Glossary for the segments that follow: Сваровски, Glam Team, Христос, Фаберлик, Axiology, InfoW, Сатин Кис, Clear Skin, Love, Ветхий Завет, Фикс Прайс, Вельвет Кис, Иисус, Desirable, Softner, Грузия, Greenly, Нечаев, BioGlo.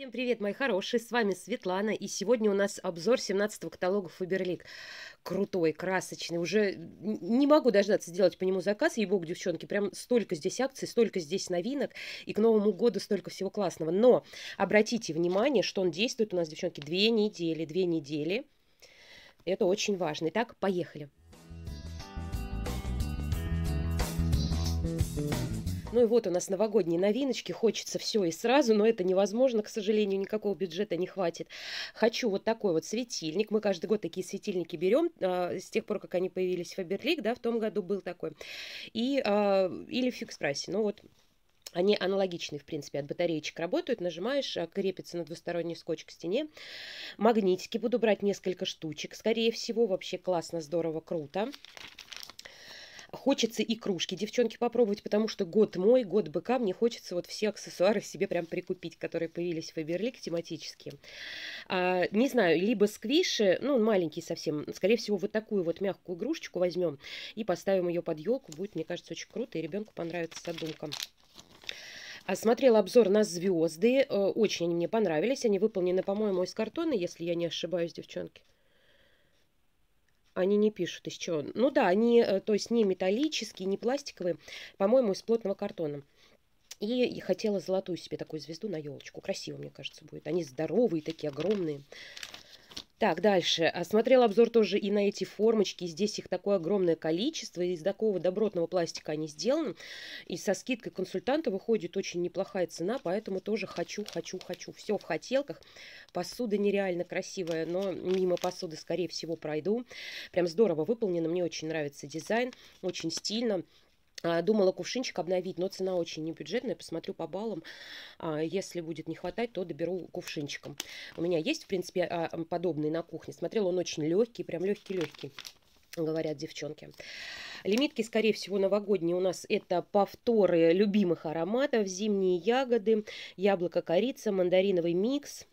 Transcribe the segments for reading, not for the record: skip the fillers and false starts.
Всем привет, мои хорошие, с вами Светлана, и сегодня у нас обзор 17-го каталога Фаберлик. Крутой, красочный, уже не могу дождаться сделать по нему заказ, ей-богу, девчонки, прям столько здесь акций, столько здесь новинок, и к Новому году столько всего классного. Но обратите внимание, что он действует у нас, девчонки, две недели, это очень важно. Итак, поехали. Ну и вот у нас новогодние новиночки, хочется все и сразу, но это невозможно, к сожалению, никакого бюджета не хватит. Хочу вот такой вот светильник, мы каждый год такие светильники берем, с тех пор, как они появились в Фаберлик, да, в том году был такой, или в Фикс Прайсе, ну вот. Они аналогичны, в принципе, от батареечек работают, нажимаешь, крепится на двусторонний скотч к стене. Магнитики буду брать несколько штучек, скорее всего, вообще классно, здорово, круто. Хочется и кружки, девчонки, попробовать, потому что год мой, год быка, мне хочется вот все аксессуары себе прям прикупить, которые появились в Фаберлик тематические. Не знаю, либо сквиши, ну, маленькие совсем, скорее всего, вот такую вот мягкую игрушечку возьмем и поставим ее под елку, будет, мне кажется, очень круто, и ребенку понравится задумка. Смотрела обзор на звезды, очень они мне понравились, они выполнены, по-моему, из картона, если я не ошибаюсь, девчонки. Они не пишут из чего. Ну да, они, то есть, не металлические, не пластиковые, по-моему, из плотного картона. И хотела золотую себе такую звезду на елочку. Красиво, мне кажется, будет. Они здоровые, такие огромные. Так, дальше. Смотрела обзор тоже и на эти формочки. Здесь их такое огромное количество. Из такого добротного пластика они сделаны. И со скидкой консультанта выходит очень неплохая цена. Поэтому тоже хочу. Все в хотелках. Посуда нереально красивая, но мимо посуды, скорее всего, пройду. Прям здорово выполнено. Мне очень нравится дизайн. Очень стильно. Думала кувшинчик обновить, но цена очень небюджетная. Посмотрю по баллам. Если будет не хватать, то доберу кувшинчиком. У меня есть, в принципе, подобный на кухне. Смотрела, он очень легкий, прям легкий-легкий, говорят девчонки. Лимитки, скорее всего, новогодние у нас это повторы любимых ароматов. Зимние ягоды, яблоко-корица, мандариновый микс.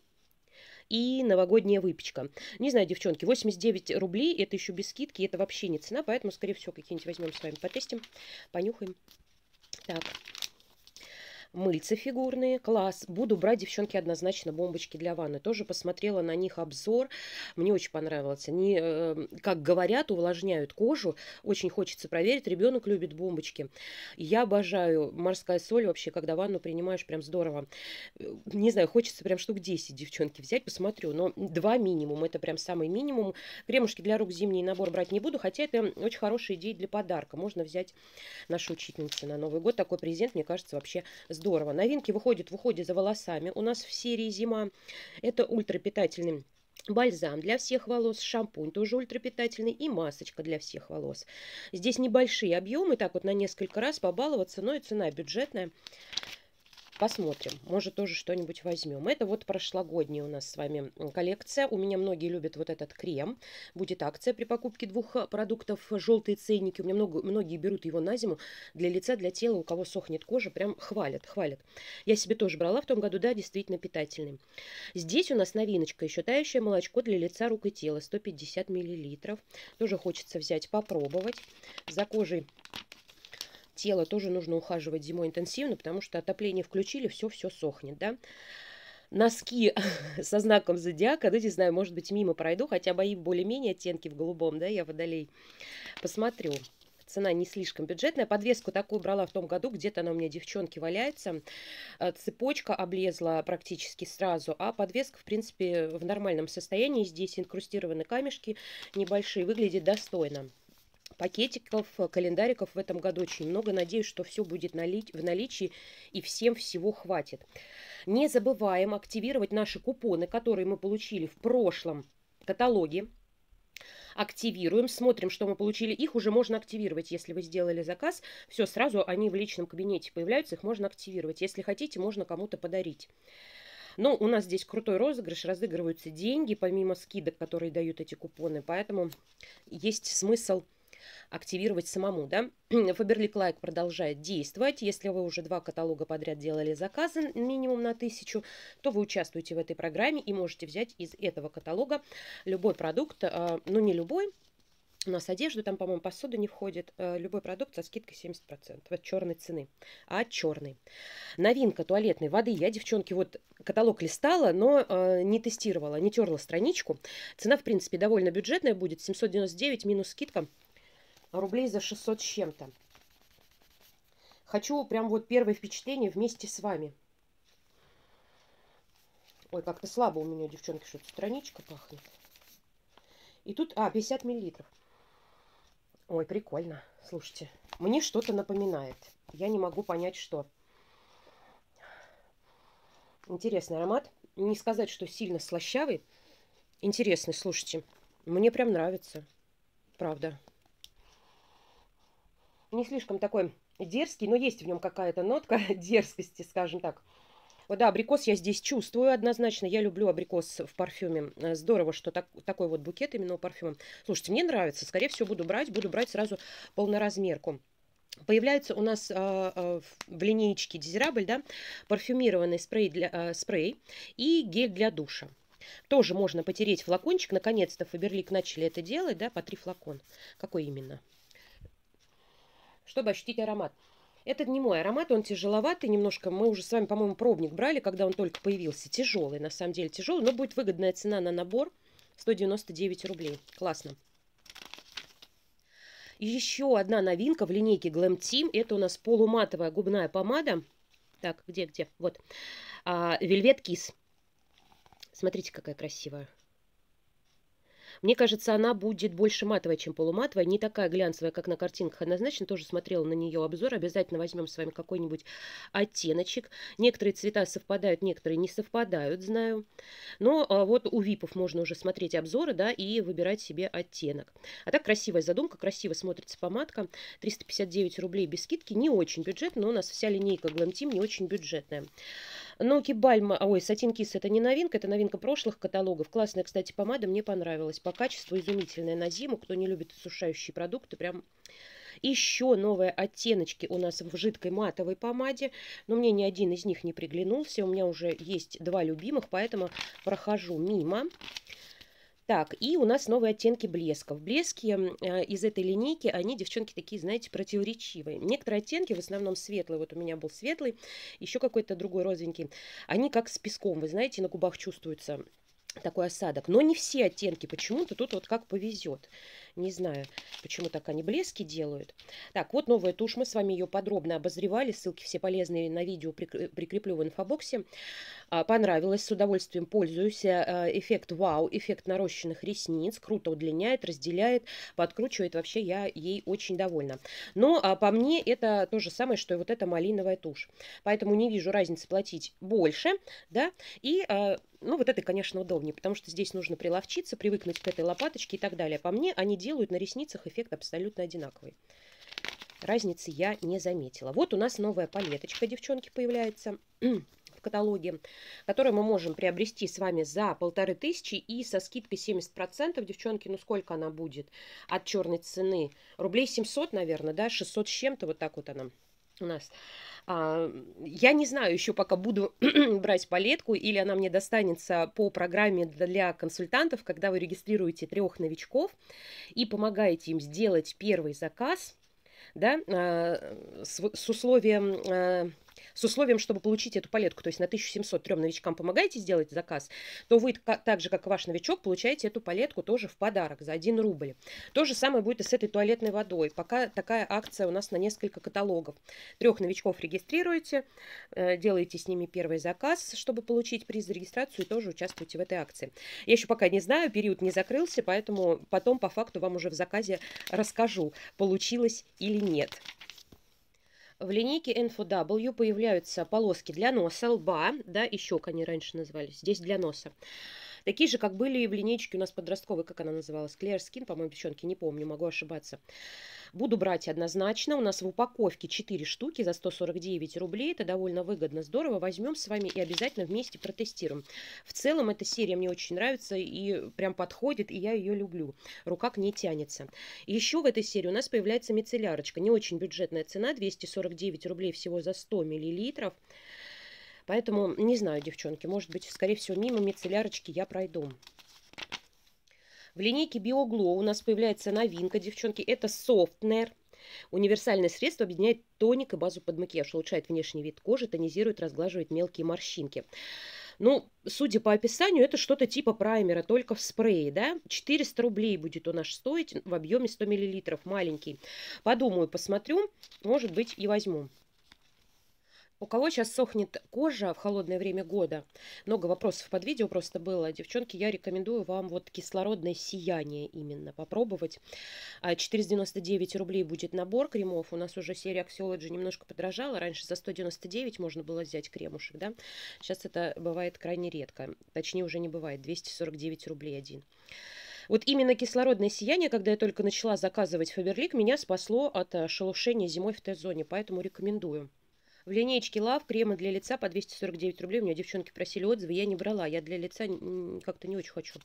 И новогодняя выпечка. Не знаю, девчонки, 89 рублей, это еще без скидки, это вообще не цена, поэтому, скорее всего, какие-нибудь возьмем с вами, потестим, понюхаем. Так, мыльца фигурные, класс. Буду брать, девчонки, однозначно бомбочки для ванны. Тоже посмотрела на них обзор, мне очень понравилось. Они, как говорят, увлажняют кожу, очень хочется проверить, ребенок любит бомбочки. Я обожаю, морская соль вообще, когда ванну принимаешь, прям здорово. Не знаю, хочется прям штук 10, девчонки, взять, посмотрю, но 2 минимум, это прям самый минимум. Кремушки для рук зимний набор брать не буду, хотя это очень хорошая идея для подарка. Можно взять нашу учительницу на Новый год, такой презент, мне кажется, вообще здорово. Новинки выходят в уходе за волосами. У нас в серии «Зима». Это ультрапитательный бальзам для всех волос, шампунь тоже ультрапитательный и масочка для всех волос. Здесь небольшие объемы, так вот на несколько раз побаловаться, но и цена бюджетная. Посмотрим, может тоже что-нибудь возьмем. Это вот прошлогодняя у нас с вами коллекция. У меня многие любят вот этот крем. Будет акция при покупке 2 продуктов. Желтые ценники. У меня многие берут его на зиму для лица, для тела. У кого сохнет кожа, прям хвалят. Я себе тоже брала в том году, да, действительно питательный. Здесь у нас новиночка еще. Тающее молочко для лица, рук и тела. 150 мл. Тоже хочется взять, попробовать. За кожей тело тоже нужно ухаживать зимой интенсивно, потому что отопление включили, все сохнет, да. Носки со знаком зодиака, ну, не знаю, может быть, мимо пройду, хотя мои более-менее оттенки в голубом, да, я водолей. Посмотрю. Цена не слишком бюджетная. Подвеску такую брала в том году, где-то она у меня, девчонки, валяется. Цепочка облезла практически сразу, а подвеска, в принципе, в нормальном состоянии. Здесь инкрустированы камешки небольшие, выглядит достойно. Пакетиков, календариков в этом году очень много. Надеюсь, что все будет в наличии и всем всего хватит. Не забываем активировать наши купоны, которые мы получили в прошлом каталоге. Активируем, смотрим, что мы получили. Их уже можно активировать, если вы сделали заказ. Все, сразу они в личном кабинете появляются, их можно активировать. Если хотите, можно кому-то подарить. Но у нас здесь крутой розыгрыш, разыгрываются деньги, помимо скидок, которые дают эти купоны. Поэтому есть смысл активировать самому, да. Фаберлик Лайк продолжает действовать. Если вы уже 2 каталога подряд делали заказы минимум на 1000, то вы участвуете в этой программе и можете взять из этого каталога любой продукт, ну не любой, у нас одежду, там, по-моему, посуда не входит. Любой продукт со скидкой 70% от черной цены. А от черной. Новинка туалетной воды. Я, девчонки, вот каталог листала, но не тестировала, не терла страничку. Цена, в принципе, довольно бюджетная будет. 799 минус скидка. Рублей за 600 с чем-то. Хочу прям вот первое впечатление вместе с вами. Ой, как-то слабо у меня, девчонки, что-то страничка пахнет. И тут, 50 миллилитров. Ой, прикольно. Слушайте, мне что-то напоминает. Я не могу понять, что. Интересный аромат. Не сказать, что сильно слащавый. Интересный, слушайте. Мне прям нравится. Правда. Не слишком такой дерзкий, но есть в нем какая-то нотка дерзкости, скажем так. Вот, да, абрикос я здесь чувствую однозначно. Я люблю абрикос в парфюме. Здорово, что такой вот букет именно у парфюма. Слушайте, мне нравится. Скорее всего, буду брать сразу полноразмерку. Появляется у нас в линейке Desirable, да, парфюмированный спрей и гель для душа. Тоже можно потереть флакончик. Наконец-то Фаберлик начали это делать, да, по 3 флакона. Какой именно? Чтобы ощутить аромат. Это не мой аромат, он тяжеловатый немножко. Мы уже с вами, по-моему, пробник брали, когда он только появился. Тяжелый, на самом деле тяжелый, но будет выгодная цена на набор. 199 рублей. Классно. И еще одна новинка в линейке Glam Team. Это у нас полуматовая губная помада. Так, где? Вот. Вельвет Кис. Смотрите, какая красивая. Мне кажется, она будет больше матовая, чем полуматовая. Не такая глянцевая, как на картинках. Однозначно тоже смотрела на нее обзор. Обязательно возьмем с вами какой-нибудь оттеночек. Некоторые цвета совпадают, некоторые не совпадают, знаю. Но вот у випов можно уже смотреть обзоры, да, и выбирать себе оттенок. А так красивая задумка, красиво смотрится помадка. 359 рублей без скидки. Не очень бюджетно, но у нас вся линейка Glam Team не очень бюджетная. Ноки Бальма, ой, Сатин Кис, это не новинка, это новинка прошлых каталогов. Классная, кстати, помада, мне понравилась. По качеству изумительная на зиму, кто не любит осушающие продукты, прям... Еще новые оттеночки у нас в жидкой матовой помаде, но мне ни один из них не приглянулся, у меня уже есть 2 любимых, поэтому прохожу мимо. Так, и у нас новые оттенки блесков. Блески из этой линейки, они, девчонки, такие, знаете, противоречивые. Некоторые оттенки, в основном светлые, вот у меня был светлый, еще какой-то другой розовенький, они как с песком, вы знаете, на губах чувствуется такой осадок. Но не все оттенки, почему-то тут вот как повезет. Не знаю, почему так они блески делают. Так, вот новая тушь, мы с вами ее подробно обозревали, ссылки все полезные на видео прикреплю в инфобоксе. Понравилось, с удовольствием пользуюсь. Эффект вау, эффект нарощенных ресниц, круто удлиняет, разделяет, подкручивает. Вообще я ей очень довольна. Но по мне это то же самое, что и вот эта малиновая тушь. Поэтому не вижу разницы платить больше, да, и... Ну, вот это, конечно, удобнее, потому что здесь нужно приловчиться, привыкнуть к этой лопаточке и так далее. По мне, они делают на ресницах эффект абсолютно одинаковый. Разницы я не заметила. Вот у нас новая палеточка, девчонки, появляется в каталоге, которую мы можем приобрести с вами за 1500 и со скидкой 70%. Девчонки, ну сколько она будет от черной цены? Рублей 700, наверное, да, 600 с чем-то, вот так вот она у нас. Я не знаю еще, пока буду брать палетку, или она мне достанется по программе для консультантов, когда вы регистрируете 3 новичков и помогаете им сделать первый заказ, да, с условием, чтобы получить эту палетку, то есть на 1700 3 новичкам помогаете сделать заказ, то вы так же, как и ваш новичок, получаете эту палетку тоже в подарок за 1 рубль. То же самое будет и с этой туалетной водой. Пока такая акция у нас на несколько каталогов. 3 новичков регистрируете, делаете с ними первый заказ, чтобы получить приз за регистрацию, и тоже участвуете в этой акции. Я еще пока не знаю, период не закрылся, поэтому потом по факту вам уже в заказе расскажу, получилось или нет. В линейке InfoW появляются полоски для носа, лба, да, и щек они раньше назывались, здесь для носа. Такие же, как были и в линейке у нас подростковой, как она называлась, Clear Skin, по-моему, девчонки, не помню, могу ошибаться. Буду брать однозначно, у нас в упаковке 4 штуки за 149 рублей, это довольно выгодно, здорово, возьмем с вами и обязательно вместе протестируем. В целом эта серия мне очень нравится и прям подходит, и я ее люблю, рука к ней тянется. Еще в этой серии у нас появляется мицеллярочка, не очень бюджетная цена, 249 рублей всего за 100 миллилитров. Поэтому, не знаю, девчонки, может быть, скорее всего, мимо мицеллярочки я пройду. В линейке BioGlo у нас появляется новинка, девчонки, это Softner. Универсальное средство объединяет тоник и базу под макияж, улучшает внешний вид кожи, тонизирует, разглаживает мелкие морщинки. Ну, судя по описанию, это что-то типа праймера, только в спрее, да? 400 рублей будет он аж стоить, в объеме 100 мл, маленький. Подумаю, посмотрю, может быть, и возьму. У кого сейчас сохнет кожа в холодное время года? Много вопросов под видео просто было. Девчонки, я рекомендую вам вот кислородное сияние именно попробовать. 499 рублей будет набор кремов. У нас уже серия Axiology немножко подорожала. Раньше за 199 можно было взять кремушек, да? Сейчас это бывает крайне редко. Точнее, уже не бывает. 249 рублей один. Вот именно кислородное сияние, когда я только начала заказывать Фаберлик, меня спасло от шелушения зимой в Т-зоне. Поэтому рекомендую. В линейке Love кремы для лица по 249 рублей. У меня девчонки просили отзывы, я не брала. Я для лица как-то не очень хочу.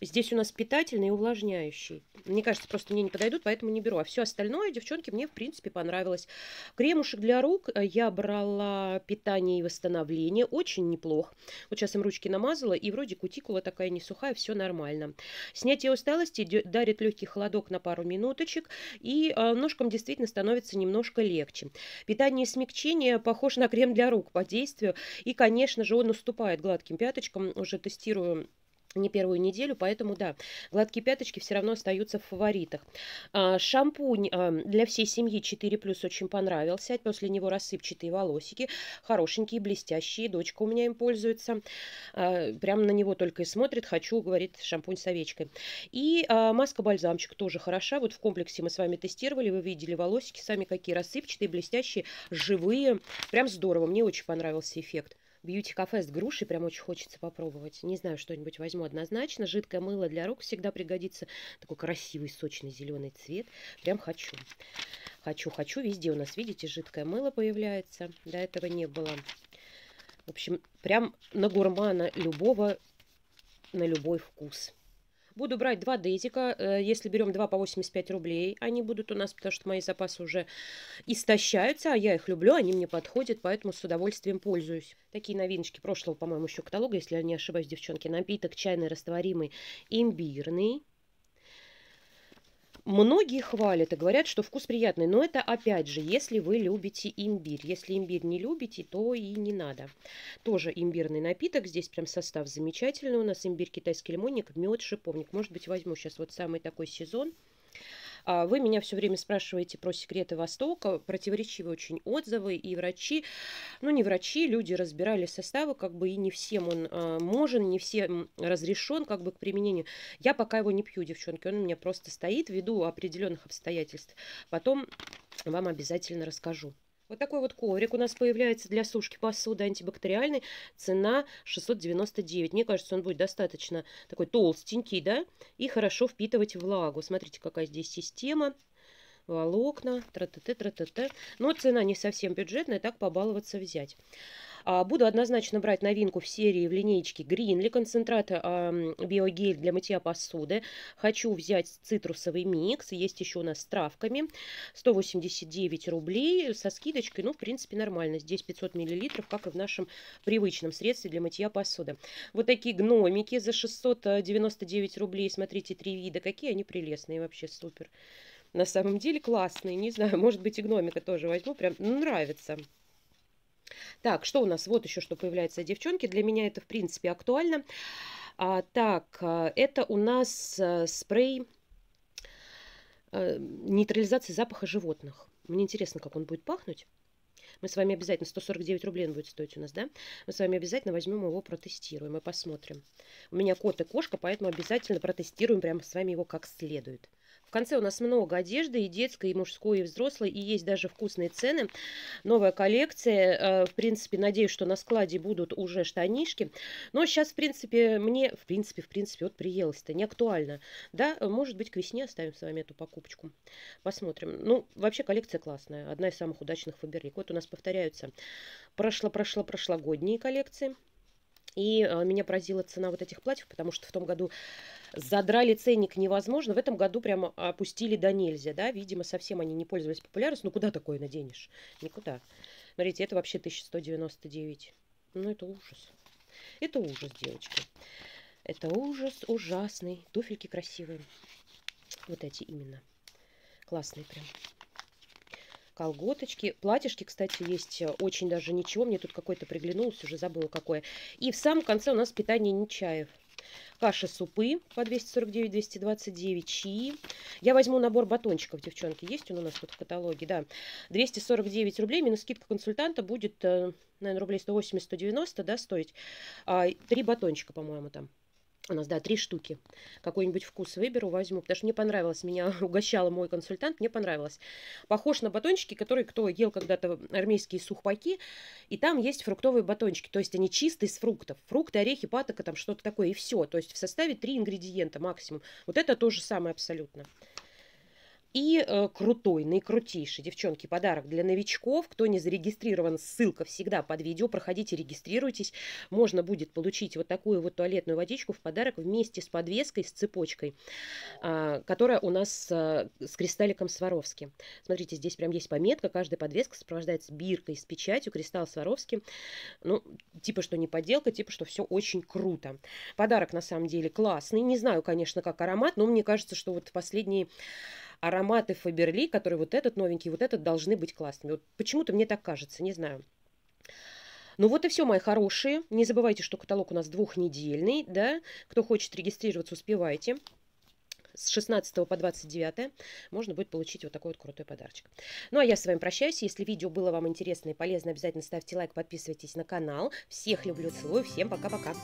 Здесь у нас питательный и увлажняющий. Мне кажется, просто мне не подойдут, поэтому не беру. А все остальное, девчонки, мне, в принципе, понравилось. Кремушек для рук я брала питание и восстановление. Очень неплохо. Вот сейчас им ручки намазала, и вроде кутикула такая не сухая, все нормально. Снятие усталости дарит легкий холодок на пару минуточек. И ножкам действительно становится немножко легче. Питание смягчения похож на крем для рук по действию, и, конечно же, он уступает гладким пяточкам. Уже тестирую не первую неделю, поэтому да, гладкие пяточки все равно остаются в фаворитах. Шампунь для всей семьи 4+, очень понравился. После него рассыпчатые волосики, хорошенькие, блестящие. Дочка у меня им пользуется. Прямо на него только и смотрит. Хочу, говорит, шампунь с овечкой. И маска-бальзамчик тоже хороша. Вот в комплексе мы с вами тестировали. Вы видели волосики сами какие рассыпчатые, блестящие, живые. Прям здорово. Мне очень понравился эффект. Бьюти-кафе с грушей, прям очень хочется попробовать. Не знаю, что-нибудь возьму однозначно. Жидкое мыло для рук всегда пригодится. Такой красивый, сочный зеленый цвет. Прям хочу. Хочу. Везде у нас, видите, жидкое мыло появляется. До этого не было. В общем, прям на гурмана любого, на любой вкус. Буду брать 2 дезика. Если берем 2 по 85 рублей, они будут у нас, потому что мои запасы уже истощаются, а я их люблю, они мне подходят, поэтому с удовольствием пользуюсь. Такие новиночки прошлого, по-моему, еще каталога, если я не ошибаюсь, девчонки. Напиток чайный, растворимый, имбирный. Многие хвалят и говорят, что вкус приятный, но это, опять же, если вы любите имбирь. Если имбирь не любите, то и не надо. Тоже имбирный напиток, здесь прям состав замечательный у нас. Имбирь, китайский лимонник, мед, шиповник. Может быть, возьму сейчас вот самый такой сезон. Вы меня все время спрашиваете про секреты Востока, противоречивые очень отзывы, и врачи, ну не врачи, люди разбирали составы, как бы и не всем он не всем разрешен, как бы к применению. Я пока его не пью, девчонки, он у меня просто стоит ввиду определенных обстоятельств, потом вам обязательно расскажу. Вот такой вот коврик у нас появляется для сушки посуды, антибактериальный, цена 699. Мне кажется, он будет достаточно такой толстенький, да, и хорошо впитывать влагу. Смотрите, какая здесь система, волокна, тра-та-та-та-та-та. Но цена не совсем бюджетная, так побаловаться взять. Буду однозначно брать новинку в серии в линейке Greenly, концентрат биогель для мытья посуды. Хочу взять цитрусовый микс, есть еще у нас с травками, 189 рублей со скидочкой, ну в принципе нормально, здесь 500 мл, как и в нашем привычном средстве для мытья посуды. Вот такие гномики за 699 рублей, смотрите, 3 вида, какие они прелестные, вообще супер. На самом деле классные, не знаю, может быть и гномика тоже возьму, прям нравится. Так, что у нас? Вот еще что появляется, девчонки. Для меня это, в принципе, актуально. Это у нас спрей нейтрализации запаха животных. Мне интересно, как он будет пахнуть. Мы с вами обязательно, 149 рублей он будет стоить у нас, да? Мы с вами обязательно возьмем его, протестируем и посмотрим. У меня кот и кошка, поэтому обязательно протестируем прямо с вами его как следует. В конце у нас много одежды, и детской, и мужской, и взрослой, и есть даже вкусные цены. Новая коллекция, в принципе, надеюсь, что на складе будут уже штанишки. Но сейчас, в принципе, мне, вот приелось-то, не актуально. Да, может быть, к весне оставим с вами эту покупочку. Посмотрим. Ну, вообще коллекция классная, одна из самых удачных Фаберлик. Вот у нас повторяются прошлогодние коллекции. И меня поразила цена вот этих платьев, потому что в том году задрали ценник невозможно. В этом году прямо опустили до нельзя, да. Видимо, совсем они не пользовались популярностью. Ну, куда такое наденешь? Никуда. Смотрите, это вообще 1199. Ну, это ужас. Это ужас, девочки. Это ужас ужасный. Туфельки красивые. Вот эти именно. Классные прям. Колготочки. Платьишки, кстати, есть очень даже ничего. Мне тут какой-то приглянулся, уже забыла какое. И в самом конце у нас питание Нечаев. Каши, супы по 249-229, чаи. Я возьму набор батончиков, девчонки. Есть он у нас тут в каталоге, да. 249 рублей, минус скидка консультанта будет, наверное, рублей 180-190, да, стоить. 3 батончика, по-моему, там. У нас, да, 3 штуки. Какой-нибудь вкус выберу, возьму. Потому что мне понравилось, меня угощала мой консультант, мне понравилось. Похож на батончики, которые кто ел когда-то армейские сухпайки. И там есть фруктовые батончики. То есть они чистые из фруктов. Фрукты, орехи, патока, там что-то такое. И все. То есть в составе 3 ингредиента максимум. Вот это то же самое абсолютно. И крутой, наикрутейший, девчонки, подарок для новичков. Кто не зарегистрирован, ссылка всегда под видео. Проходите, регистрируйтесь. Можно будет получить вот такую вот туалетную водичку в подарок вместе с подвеской, с цепочкой, которая у нас с кристалликом Сваровски. Смотрите, здесь прям есть пометка. Каждая подвеска сопровождается биркой с печатью. Кристалл Сваровски. Ну, типа, что не подделка, типа, что все очень круто. Подарок, на самом деле, классный. Не знаю, конечно, как аромат, но мне кажется, что вот последние... ароматы Фаберлик, которые вот этот новенький, вот этот, должны быть классными. Вот почему-то мне так кажется, не знаю. Ну вот и все, мои хорошие. Не забывайте, что каталог у нас двухнедельный, да. Кто хочет регистрироваться, успевайте. С 16 по 29 можно будет получить вот такой вот крутой подарочек. Ну а я с вами прощаюсь. Если видео было вам интересно и полезно, обязательно ставьте лайк, подписывайтесь на канал. Всех люблю, целую, всем пока-пока.